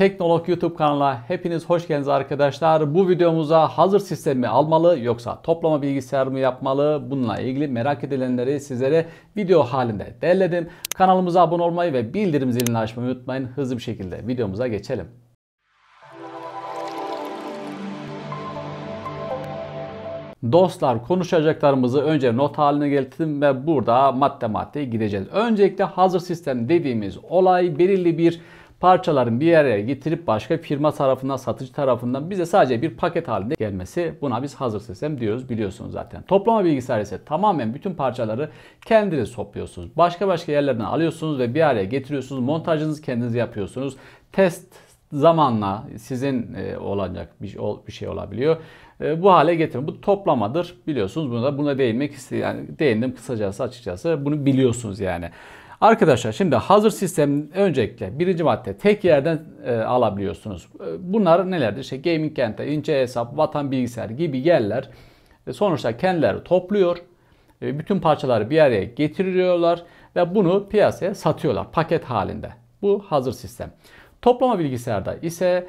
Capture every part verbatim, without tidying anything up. Teknolog YouTube kanalına hepiniz hoş geldiniz arkadaşlar. Bu videomuza hazır sistem mi almalı yoksa toplama bilgisayar mı yapmalı? Bununla ilgili merak edilenleri sizlere video halinde derledim. Kanalımıza abone olmayı ve bildirim zilini açmayı unutmayın. Hızlı bir şekilde videomuza geçelim. Dostlar, konuşacaklarımızı önce not haline getirdim ve burada madde madde gideceğiz. Öncelikle hazır sistem dediğimiz olay belirli bir parçaların bir araya getirip başka firma tarafından, satıcı tarafından bize sadece bir paket halinde gelmesi, buna biz hazır sistem diyoruz, biliyorsunuz zaten. Toplama bilgisayarı ise tamamen bütün parçaları kendiniz topluyorsunuz. Başka başka yerlerden alıyorsunuz ve bir araya getiriyorsunuz. Montajınızı kendiniz yapıyorsunuz. Test zamanla sizin olacak bir şey olabiliyor. Bu hale getirin. Bu toplamadır, biliyorsunuz. Buna, buna değinmek istedim. Yani değindim kısacası, açıkçası. Bunu biliyorsunuz yani. Arkadaşlar, şimdi hazır sistem öncelikle birinci madde tek yerden e, alabiliyorsunuz. Bunlar nelerdir? İşte gaming kentler, ince hesap, vatan bilgisayar gibi yerler e, sonuçta kendileri topluyor. E, bütün parçaları bir araya getiriyorlar ve bunu piyasaya satıyorlar paket halinde. Bu hazır sistem. Toplama bilgisayarda ise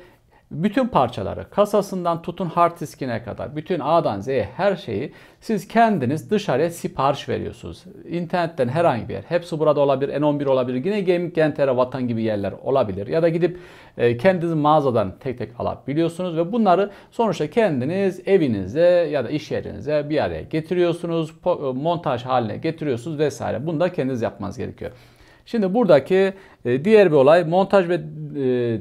bütün parçaları, kasasından tutun hard diskine kadar, bütün A'dan Z'ye her şeyi siz kendiniz dışarıya sipariş veriyorsunuz. İnternetten herhangi bir yer, hepsi burada olabilir, en on bir olabilir, yine Gaming Gentere, Vatan gibi yerler olabilir. Ya da gidip kendiniz mağazadan tek tek alabiliyorsunuz ve bunları sonuçta kendiniz evinize ya da iş yerinize bir araya getiriyorsunuz, montaj haline getiriyorsunuz vesaire. Bunu da kendiniz yapmanız gerekiyor. Şimdi buradaki diğer bir olay montaj ve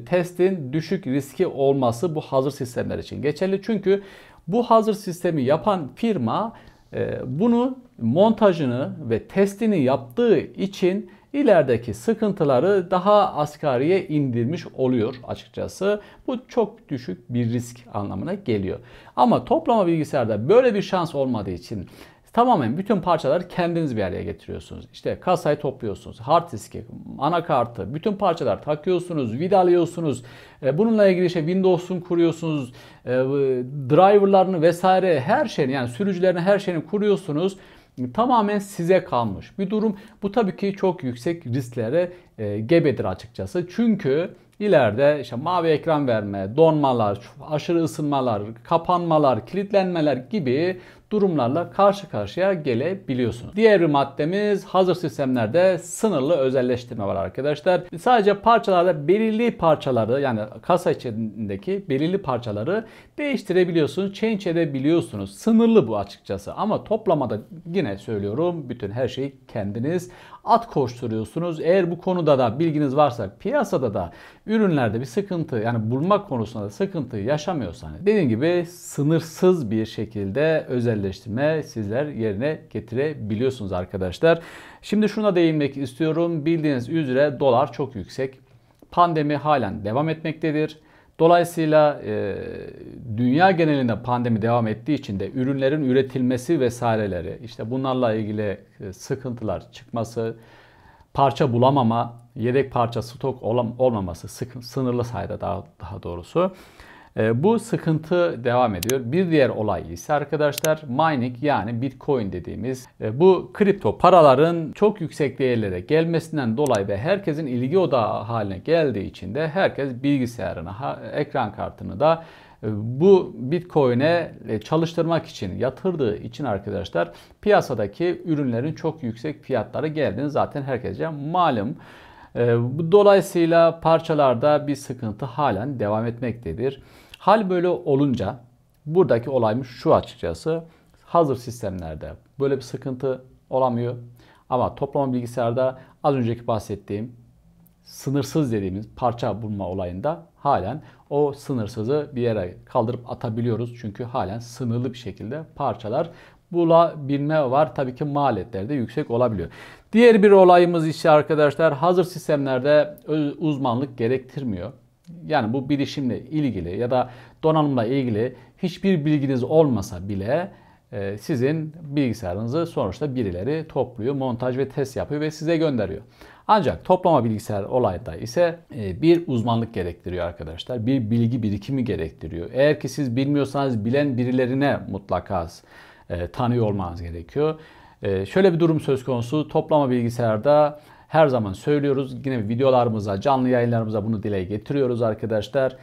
testin düşük riski olması bu hazır sistemler için geçerli. Çünkü bu hazır sistemi yapan firma bunu montajını ve testini yaptığı için ilerideki sıkıntıları daha asgariye indirmiş oluyor açıkçası. Bu çok düşük bir risk anlamına geliyor. Ama toplama bilgisayarda böyle bir şans olmadığı için tamamen bütün parçaları kendiniz bir araya getiriyorsunuz. İşte kasayı topluyorsunuz, hard diski, anakartı, bütün parçalar takıyorsunuz, vidalıyorsunuz. Bununla ilgili işte Windows'un kuruyorsunuz, driverlarını vesaire her şeyini, yani sürücülerini, her şeyini kuruyorsunuz. Tamamen size kalmış bir durum. Bu tabii ki çok yüksek risklere gebedir açıkçası. Çünkü İleride işte mavi ekran verme, donmalar, aşırı ısınmalar, kapanmalar, kilitlenmeler gibi durumlarla karşı karşıya gelebiliyorsunuz. Diğer bir maddemiz hazır sistemlerde sınırlı özelleştirme var arkadaşlar. Sadece parçalarda belirli parçaları, yani kasa içindeki belirli parçaları değiştirebiliyorsunuz, change edebiliyorsunuz. Sınırlı bu açıkçası, ama toplamada yine söylüyorum bütün her şeyi kendiniz at koşturuyorsunuz. Eğer bu konuda da bilginiz varsa, piyasada da ürünlerde bir sıkıntı, yani bulmak konusunda da sıkıntı yaşamıyorsanız, dediğim gibi sınırsız bir şekilde özelleştirme sizler yerine getirebiliyorsunuz arkadaşlar. Şimdi şuna değinmek istiyorum. Bildiğiniz üzere dolar çok yüksek. Pandemi halen devam etmektedir. Dolayısıyla e, dünya genelinde pandemi devam ettiği için de ürünlerin üretilmesi vesaireleri, işte bunlarla ilgili sıkıntılar çıkması, parça bulamama, yedek parça stok olmaması, sıkı, sınırlı sayıda daha, daha doğrusu. E, bu sıkıntı devam ediyor. Bir diğer olay ise arkadaşlar mining, yani Bitcoin dediğimiz e, bu kripto paraların çok yüksek değerlere gelmesinden dolayı ve herkesin ilgi odağı haline geldiği için de herkes bilgisayarını, ekran kartını da bu Bitcoin'e çalıştırmak için yatırdığı için arkadaşlar piyasadaki ürünlerin çok yüksek fiyatları geldiğini zaten herkese malum. Dolayısıyla parçalarda bir sıkıntı halen devam etmektedir. Hal böyle olunca buradaki olaymış şu açıkçası. Hazır sistemlerde böyle bir sıkıntı olamıyor. Ama toplama bilgisayarda az önceki bahsettiğim sınırsız dediğimiz parça bulma olayında halen o sınırsızı bir yere kaldırıp atabiliyoruz. Çünkü halen sınırlı bir şekilde parçalar bulabilme var. Tabii ki maliyetler de yüksek olabiliyor. Diğer bir olayımız ise arkadaşlar hazır sistemlerde uzmanlık gerektirmiyor. Yani bu bilişimle ilgili ya da donanımla ilgili hiçbir bilginiz olmasa bile sizin bilgisayarınızı sonuçta birileri topluyor, montaj ve test yapıyor ve size gönderiyor. Ancak toplama bilgisayar olayda ise bir uzmanlık gerektiriyor arkadaşlar. Bir bilgi birikimi gerektiriyor. Eğer ki siz bilmiyorsanız bilen birilerine mutlaka tanıyor olmanız gerekiyor. Şöyle bir durum söz konusu. Toplama bilgisayarda Her zaman söylüyoruz. Yine videolarımıza, canlı yayınlarımıza bunu dile getiriyoruz arkadaşlar.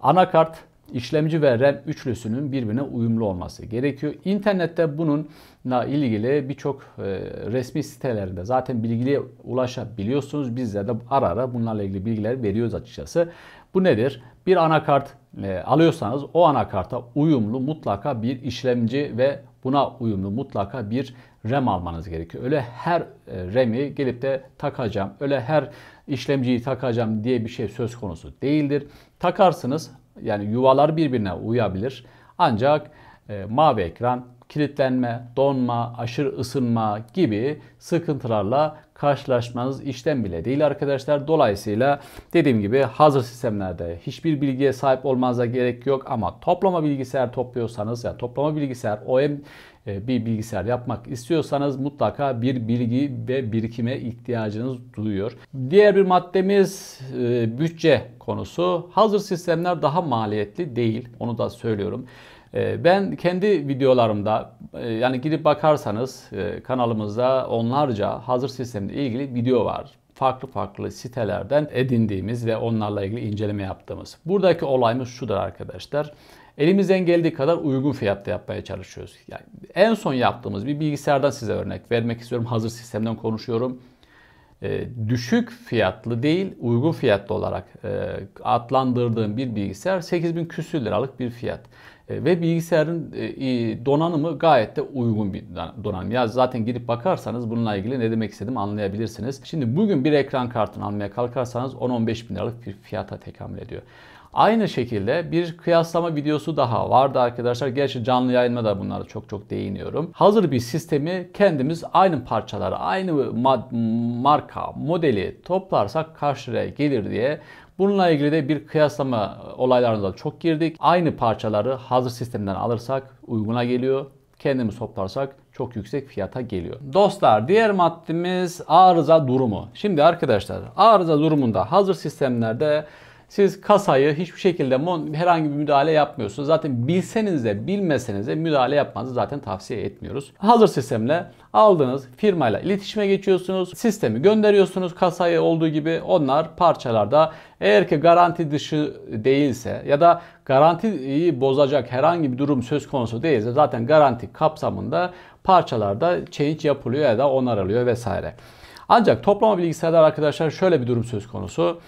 Anakart, işlemci ve RAM üçlüsünün birbirine uyumlu olması gerekiyor. İnternette bununla ilgili birçok resmi sitelerinde zaten bilgiye ulaşabiliyorsunuz. Bizler de ara ara bunlarla ilgili bilgiler veriyoruz açıkçası. Bu nedir? Bir anakart alıyorsanız o anakarta uyumlu mutlaka bir işlemci ve buna uyumlu mutlaka bir RAM almanız gerekiyor. Öyle her RAM'i gelip de takacağım, öyle her işlemciyi takacağım diye bir şey söz konusu değildir. Takarsınız, yani yuvalar birbirine uyabilir. Ancak e, mavi ekran, kilitlenme, donma, aşırı ısınma gibi sıkıntılarla karşılaşmanız işten bile değil arkadaşlar. Dolayısıyla dediğim gibi hazır sistemlerde hiçbir bilgiye sahip olmanıza gerek yok. Ama toplama bilgisayar topluyorsanız ya yani toplama bilgisayar O E M bir bilgisayar yapmak istiyorsanız mutlaka bir bilgi ve birikime ihtiyacınız duyuyor. Diğer bir maddemiz bütçe konusu. Hazır sistemler daha maliyetli değil. Onu da söylüyorum. Ben kendi videolarımda yani gidip bakarsanız kanalımızda onlarca hazır sistemle ilgili video var. Farklı farklı sitelerden edindiğimiz ve onlarla ilgili inceleme yaptığımız. Buradaki olayımız şudur arkadaşlar. Elimizden geldiği kadar uygun fiyatta yapmaya çalışıyoruz. Yani en son yaptığımız bir bilgisayardan size örnek vermek istiyorum. Hazır sistemden konuşuyorum. E, düşük fiyatlı değil, uygun fiyatlı olarak e, adlandırdığım bir bilgisayar sekiz bin küsür liralık bir fiyat. E, ve bilgisayarın e, donanımı gayet de uygun bir donanım. Ya zaten gidip bakarsanız bununla ilgili ne demek istediğimi anlayabilirsiniz. Şimdi bugün bir ekran kartını almaya kalkarsanız on on beş bin liralık bir fiyata tekamül ediyor. Aynı şekilde bir kıyaslama videosu daha vardı arkadaşlar. Gerçi canlı yayında da bunlara çok çok değiniyorum. Hazır bir sistemi kendimiz aynı parçaları, aynı marka, modeli toplarsak karşıya gelir diye bununla ilgili de bir kıyaslama olaylarına çok girdik. Aynı parçaları hazır sistemden alırsak uyguna geliyor. Kendimiz toplarsak çok yüksek fiyata geliyor. Dostlar, diğer maddemiz arıza durumu. Şimdi arkadaşlar, arıza durumunda hazır sistemlerde siz kasayı hiçbir şekilde herhangi bir müdahale yapmıyorsunuz. Zaten bilseniz de bilmeseniz de müdahale yapmanızı zaten tavsiye etmiyoruz. Hazır sistemle aldığınız firmayla iletişime geçiyorsunuz. Sistemi gönderiyorsunuz kasaya olduğu gibi. Onlar parçalarda eğer ki garanti dışı değilse ya da garantiyi bozacak herhangi bir durum söz konusu değilse zaten garanti kapsamında parçalarda change yapılıyor ya da onarılıyor vesaire. Ancak toplama bilgisayarlar arkadaşlar şöyle bir durum söz konusu.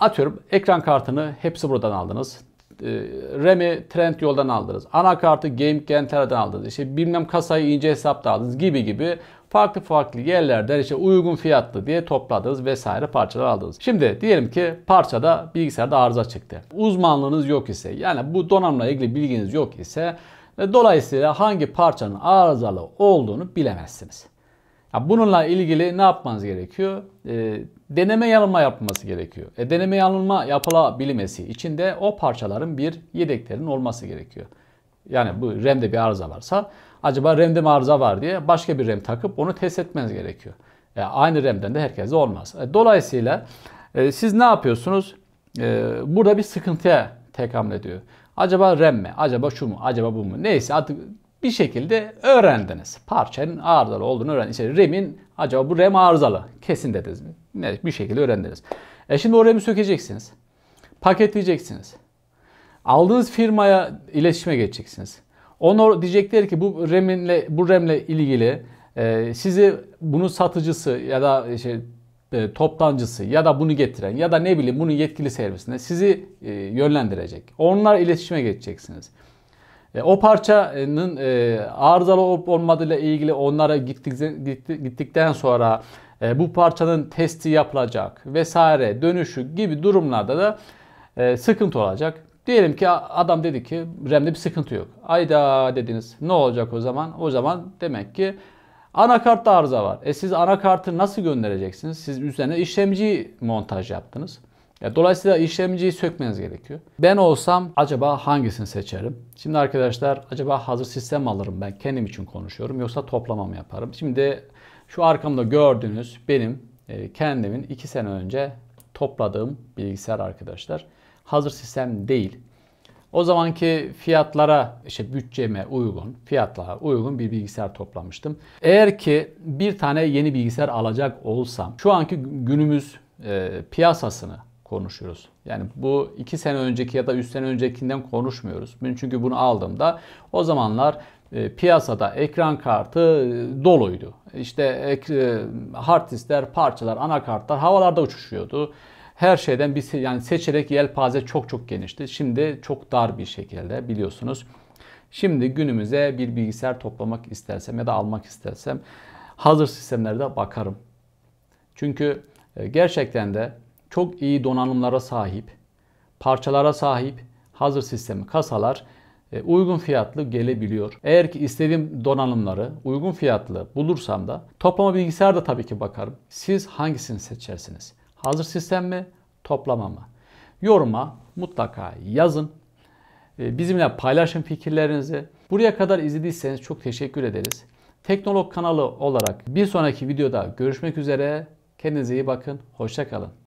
Atıyorum ekran kartını hepsi buradan aldınız. RAM'i Trendyol'dan aldınız. Anakartı GameGentler'den aldınız. İşte bilmem kasayı ince hesapta aldınız gibi gibi farklı farklı yerlerden işte uygun fiyatlı diye topladınız vesaire parçalar aldınız. Şimdi diyelim ki parçada bilgisayarda arıza çıktı. Uzmanlığınız yok ise yani bu donanımla ilgili bilginiz yok ise dolayısıyla hangi parçanın arızalı olduğunu bilemezsiniz. Bununla ilgili ne yapmanız gerekiyor? E, deneme yanılma yapılması gerekiyor. E, deneme yanılma yapılabilmesi için de o parçaların bir yedeklerinin olması gerekiyor. Yani bu RAM'de bir arıza varsa acaba RAM'de mi arıza var diye başka bir RAM takıp onu test etmeniz gerekiyor. E, aynı RAM'den de herkese olmaz. E, dolayısıyla e, siz ne yapıyorsunuz? E, burada bir sıkıntıya tekamül ediyor. Acaba RAM mi? Acaba şu mu? Acaba bu mu? Neyse artık... Bir şekilde öğrendiniz. Parçanın arızalı olduğunu öğrendiniz. İşte RAM'in acaba bu RAM arızalı. Kesin dediniz mi? Evet, bir şekilde öğrendiniz. E şimdi o RAM'i sökeceksiniz. Paketleyeceksiniz. Aldığınız firmaya iletişime geçeceksiniz. Onlar diyecekler ki bu RAM'le bu RAM'le ilgili e, sizi bunun satıcısı ya da işte, e, toptancısı ya da bunu getiren ya da ne bileyim bunun yetkili servisine sizi e, yönlendirecek. Onlar iletişime geçeceksiniz. O parçanın arızalı olup olmadığıyla ilgili onlara gittikten sonra bu parçanın testi yapılacak vesaire dönüşü gibi durumlarda da sıkıntı olacak. Diyelim ki adam dedi ki RAM'de bir sıkıntı yok. Ayda dediniz, ne olacak o zaman? O zaman demek ki anakartta arıza var. E siz anakartı nasıl göndereceksiniz? Siz üzerine işlemci montaj yaptınız. Dolayısıyla işlemciyi sökmeniz gerekiyor. Ben olsam acaba hangisini seçerim? Şimdi arkadaşlar acaba hazır sistem alırım ben kendim için konuşuyorum yoksa toplama mı yaparım? Şimdi şu arkamda gördüğünüz benim kendimin iki sene önce topladığım bilgisayar arkadaşlar. Hazır sistem değil. O zamanki fiyatlara, işte bütçeme uygun, fiyatlara uygun bir bilgisayar toplamıştım. Eğer ki bir tane yeni bilgisayar alacak olsam, şu anki günümüz e, piyasasını konuşuyoruz. Yani bu iki sene önceki ya da üç sene öncekinden konuşmuyoruz. Ben çünkü bunu aldığımda o zamanlar piyasada ekran kartı doluydu. İşte hard diskler, parçalar, anakartlar havalarda uçuşuyordu. Her şeyden bir yani seçerek yelpaze çok çok genişti. Şimdi çok dar bir şekilde, biliyorsunuz. Şimdi günümüze bir bilgisayar toplamak istersem ya da almak istersem hazır sistemlerde bakarım. Çünkü gerçekten de çok iyi donanımlara sahip, parçalara sahip hazır sistemi kasalar uygun fiyatlı gelebiliyor. Eğer ki istediğim donanımları uygun fiyatlı bulursam da toplama bilgisayar da tabii ki bakarım. Siz hangisini seçersiniz? Hazır sistem mi? Toplama mı? Yoruma mutlaka yazın. Bizimle paylaşın fikirlerinizi. Buraya kadar izlediyseniz çok teşekkür ederiz. Teknolog kanalı olarak bir sonraki videoda görüşmek üzere. Kendinize iyi bakın. Hoşça kalın.